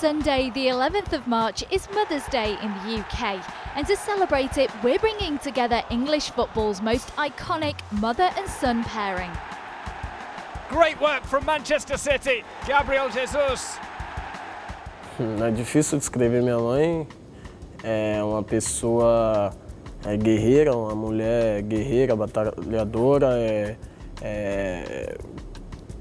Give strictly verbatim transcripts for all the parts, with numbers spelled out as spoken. Sunday, the eleventh of March, is Mother's Day in the U K, and to celebrate it, we're bringing together English football's most iconic mother and son pairing. Great work from Manchester City, Gabriel Jesus. É difícil descrever minha mãe. É uma pessoa é guerreira, uma mulher guerreira, batalhadora, é, é,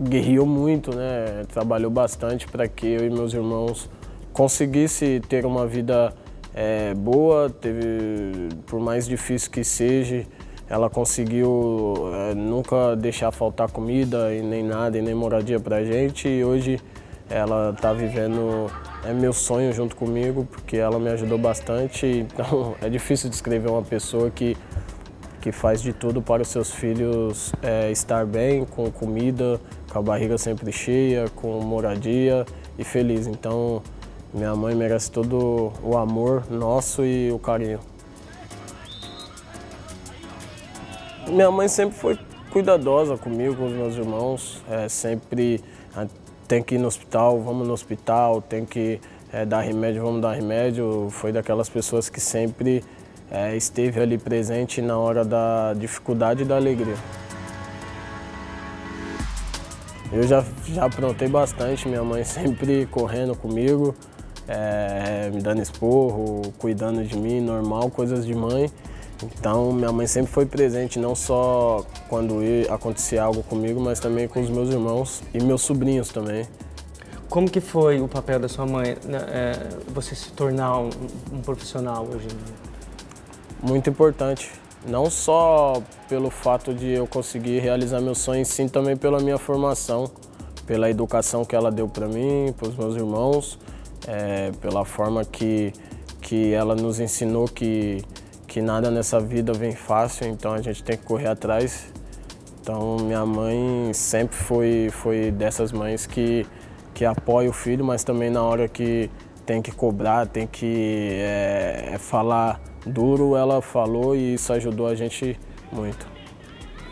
guerreou muito, né? Trabalhou bastante para que eu e meus irmãos conseguisse ter uma vida é, boa. Teve, por mais difícil que seja, ela conseguiu é, nunca deixar faltar comida e nem nada e nem moradia para a gente. E hoje ela está vivendo é meu sonho junto comigo, porque ela me ajudou bastante. Então é difícil descrever uma pessoa que que faz de tudo para os seus filhos é, estar bem, com comida, com a barriga sempre cheia, com moradia e feliz. Então minha mãe merece todo o amor nosso e o carinho. Minha mãe sempre foi cuidadosa comigo, com os meus irmãos, é, sempre tem que ir no hospital, vamos no hospital, tem que é, dar remédio, vamos dar remédio. Foi daquelas pessoas que sempre é, esteve ali presente na hora da dificuldade e da alegria. Eu já, já aprontei bastante, minha mãe sempre correndo comigo, é, me dando esporro, cuidando de mim, normal, coisas de mãe. Então minha mãe sempre foi presente, não só quando acontecia algo comigo, mas também com os meus irmãos e meus sobrinhos também. Como que foi o papel da sua mãe, é, você se tornar um, um profissional hoje em dia? Muito importante, não só pelo fato de eu conseguir realizar meus sonhos, sim também pela minha formação, pela educação que ela deu para mim, para os meus irmãos, é, pela forma que, que ela nos ensinou que que nada nessa vida vem fácil, então a gente tem que correr atrás. Então minha mãe sempre foi, foi dessas mães que, que apoia o filho, mas também na hora que tem que cobrar, tem que é, falar duro, ela falou e isso ajudou a gente muito.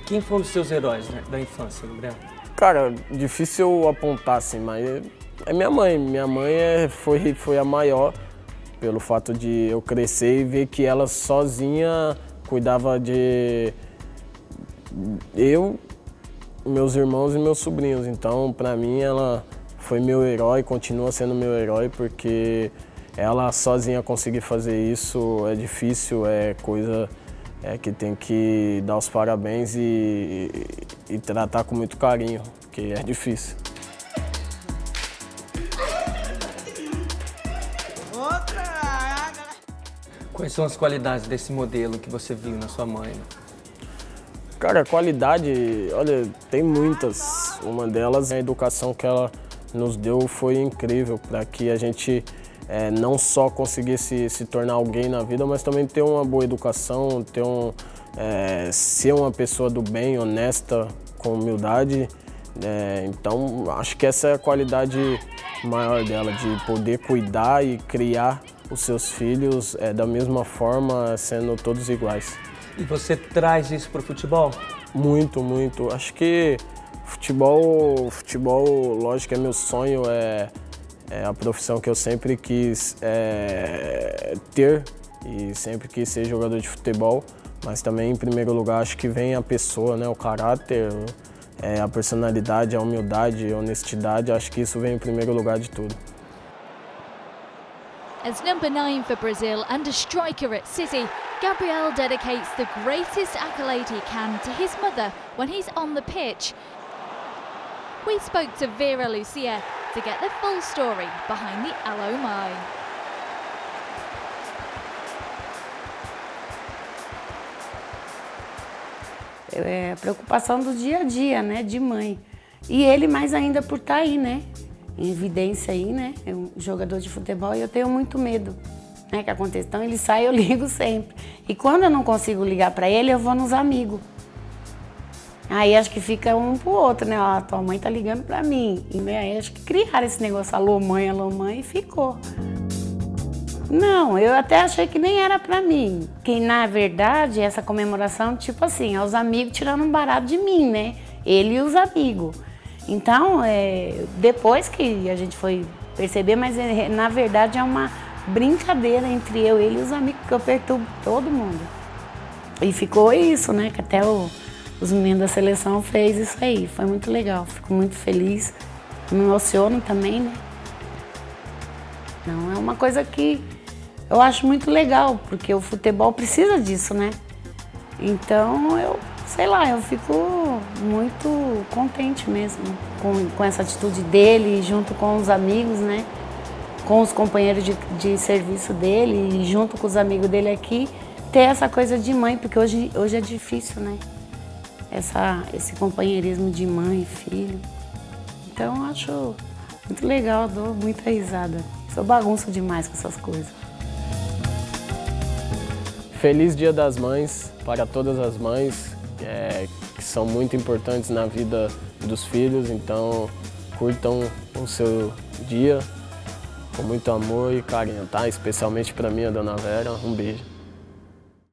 Quem foram os seus heróis, né, da infância, Gabriel? Cara, difícil apontar assim, mas é, é minha mãe. Minha mãe é, foi, foi a maior, pelo fato de eu crescer e ver que ela sozinha cuidava de eu, meus irmãos e meus sobrinhos. Então, para mim, ela foi meu herói, continua sendo meu herói, porque ela sozinha conseguir fazer isso é difícil, é coisa é, que tem que dar os parabéns e, e, e tratar com muito carinho, porque é difícil. Quais são as qualidades desse modelo que você viu na sua mãe? Cara, a qualidade, olha, tem muitas. Uma delas é a educação que ela nos deu, foi incrível para que a gente é, não só conseguisse se tornar alguém na vida, mas também ter uma boa educação, ter um, é, ser uma pessoa do bem, honesta, com humildade. É, então, acho que essa é a qualidade maior dela, de poder cuidar e criar os seus filhos é, da mesma forma, sendo todos iguais. E você traz isso para o futebol? Muito, muito. Acho que futebol, futebol, lógico, é meu sonho, é, é a profissão que eu sempre quis é, ter e sempre quis ser jogador de futebol, mas também, em primeiro lugar, acho que vem a pessoa, né, o caráter, é, a personalidade, a humildade, a honestidade, acho que isso vem em primeiro lugar de tudo. As number nine for Brazil and a striker at Sissi, Gabriel dedicates the greatest accolade he can to his mother when he's on the pitch. We spoke to Vera Lucia to get the full story behind the Alô Mãe. É a preocupação do dia a dia, né, de mãe. E ele mais ainda por estar aí, né? Em evidência aí, né? É um jogador de futebol e eu tenho muito medo, né? Que aconteça. Então ele sai, eu ligo sempre. E quando eu não consigo ligar para ele, eu vou nos amigos. Aí acho que fica um pro outro, né? Ó, tua mãe tá ligando para mim. E aí acho que criaram esse negócio, alô mãe, alô mãe, e ficou. Não, eu até achei que nem era pra mim. Que na verdade, essa comemoração, tipo assim, é os amigos tirando um barato de mim, né? Ele e os amigos. Então, é, depois que a gente foi perceber, mas é, na verdade é uma brincadeira entre eu, ele e os amigos, que eu perturbo todo mundo. E ficou isso, né? Que até o, os meninos da seleção fez isso aí. Foi muito legal, fico muito feliz. Me emociono também, né? Não, é uma coisa que eu acho muito legal, porque o futebol precisa disso, né? Então, eu, sei lá, eu fico muito contente mesmo com, com essa atitude dele, junto com os amigos, né? Com os companheiros de, de serviço dele, e junto com os amigos dele aqui, ter essa coisa de mãe, porque hoje, hoje é difícil, né? Essa, esse companheirismo de mãe e filho. Então, eu acho muito legal, dou muita risada. Sou bagunço demais com essas coisas. Feliz Dia das Mães para todas as mães, é, que são muito importantes na vida dos filhos. Então, curtam o seu dia com muito amor e carinho, tá? Especialmente para mim, a dona Vera. Um beijo.